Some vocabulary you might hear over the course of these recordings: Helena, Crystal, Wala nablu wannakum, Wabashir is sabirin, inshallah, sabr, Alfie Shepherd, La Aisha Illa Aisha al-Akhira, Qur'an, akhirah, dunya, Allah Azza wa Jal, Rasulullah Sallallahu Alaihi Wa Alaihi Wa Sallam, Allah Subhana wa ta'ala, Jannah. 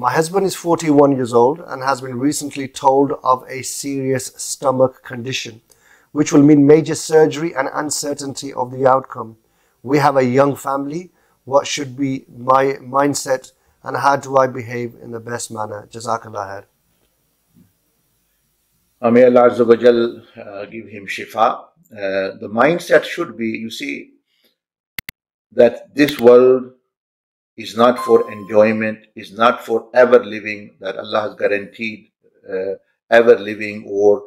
My husband is 41 years old and has been recently told of a serious stomach condition, which will mean major surgery and uncertainty of the outcome. We have a young family. What should be my mindset and how do I behave in the best manner? Jazakallah khair. May Allah Azza wa Jal give him shifa. The mindset should be, you see, that this world is not for enjoyment, is not for ever living, that Allah has guaranteed ever living, or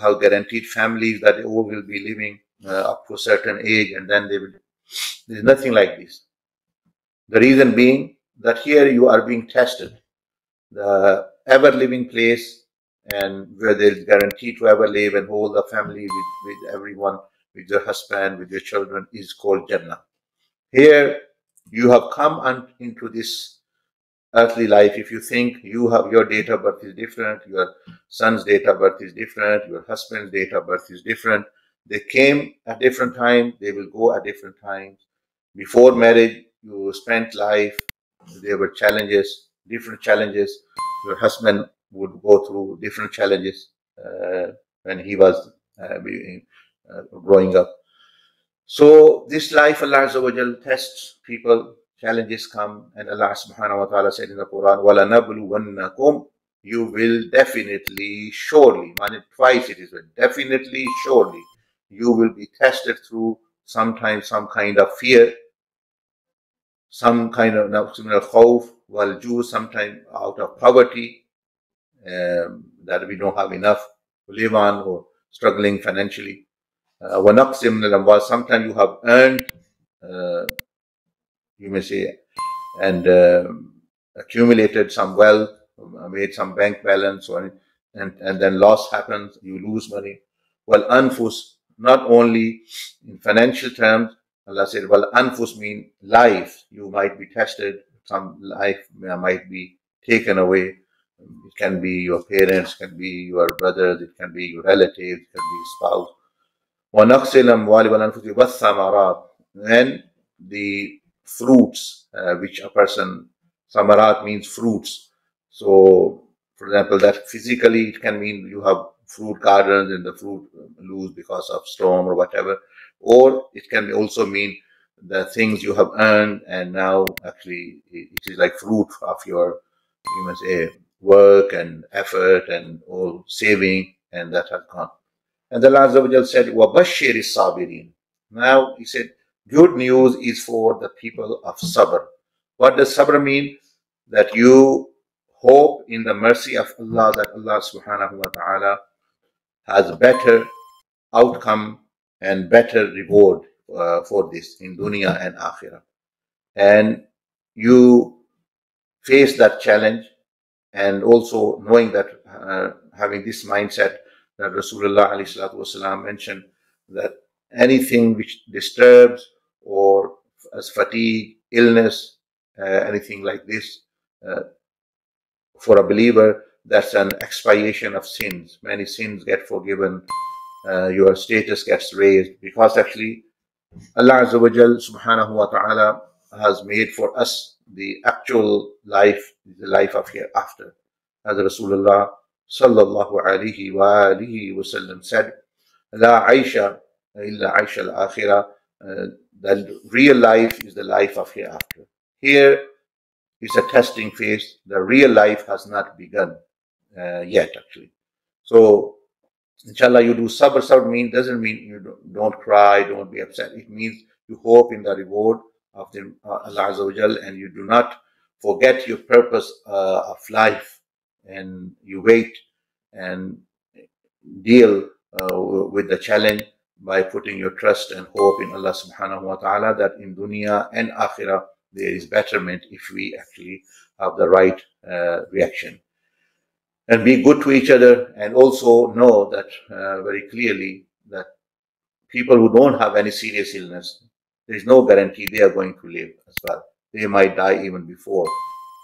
how guaranteed families that they all will be living up to a certain age and then they will. There's nothing like this. The reason being that here you are being tested. The ever living place, and where there is guaranteed to ever live and hold a family with everyone, with your husband, with your children, is called Jannah. Here you have come into this earthly life. If you think you have, your date of birth is different, your son's date of birth is different, your husband's date of birth is different. They came at different times, they will go at different times. Before marriage, you spent life, there were challenges, different challenges. Your husband would go through different challenges when he was growing up. So this life, Allah Azza wa Jal tests people, challenges come, and Allah Subhana wa ta'ala said in the Qur'an, Wala nablu wannakum, you will definitely, surely, twice it is, definitely, surely, you will be tested through sometimes some kind of fear, some kind of khawf, wal ju, sometimes out of poverty, that we don't have enough to live on, or struggling financially. Sometimes you have earned, you may say, and accumulated some wealth, made some bank balance, or, and then loss happens, you lose money. Well, anfus, not only in financial terms, Allah said, well, anfus means life. You might be tested, some life might be taken away. It can be your parents, it can be your brothers, it can be your relatives, it can be spouse. And the fruits which a person, samarat means fruits. So, for example, that physically it can mean you have fruit gardens and the fruit lose because of storm or whatever. Or it can also mean the things you have earned and now actually it is like fruit of your, you must say, work and effort and all saving, and that has gone. And Allah Azza wa Jal said, Wabashir is sabirin. Now he said, good news is for the people of sabr. What does sabr mean? That you hope in the mercy of Allah, that Allah Subhanahu wa ta'ala has better outcome and better reward for this in dunya and akhirah. And you face that challenge, and also knowing that, having this mindset, that Rasulullah Sallallahu Alaihi Wa Sallam mentioned, that anything which disturbs, or as fatigue, illness, anything like this, for a believer, that's an expiation of sins. Many sins get forgiven, your status gets raised, because actually Allah Azza wa Jal Subhanahu wa ta'ala has made for us the actual life, the life of hereafter. As Rasulullah Sallallahu Alaihi Wa Alaihi Wa Sallam said, La Aisha Illa Aisha al-Akhira, the real life is the life of hereafter. Here is a testing phase. The real life has not begun yet, actually. So, inshallah, you do sabr. Sabr means, doesn't mean you don't cry, don't be upset. It means you hope in the reward of the, Allah Azza wa Jal, and you do not forget your purpose of life. And you wait and deal with the challenge by putting your trust and hope in Allah Subhanahu wa ta'ala, that in dunya and akhirah there is betterment if we actually have the right reaction. And be good to each other, and also know that very clearly that people who don't have any serious illness, there is no guarantee they are going to live as well. They might die even before.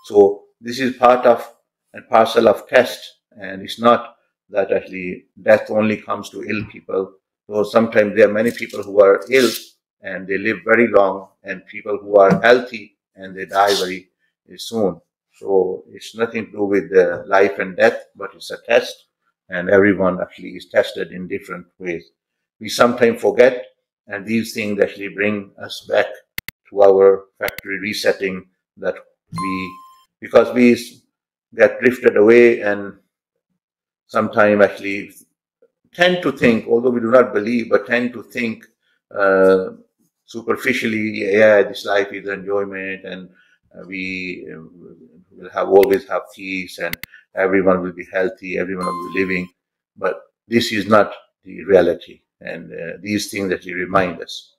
So this is part of and parcel of test, and it's not that actually death only comes to ill people. So sometimes there are many people who are ill and they live very long, and people who are healthy and they die very soon. So it's nothing to do with life and death, but it's a test, and everyone actually is tested in different ways. We sometimes forget, and these things actually bring us back to our factory resetting, that because we get drifted away and sometimes actually tend to think, although we do not believe, but tend to think superficially, yeah, this life is enjoyment, and we will always have peace, and everyone will be healthy, everyone will be living. But this is not the reality, and these things actually remind us.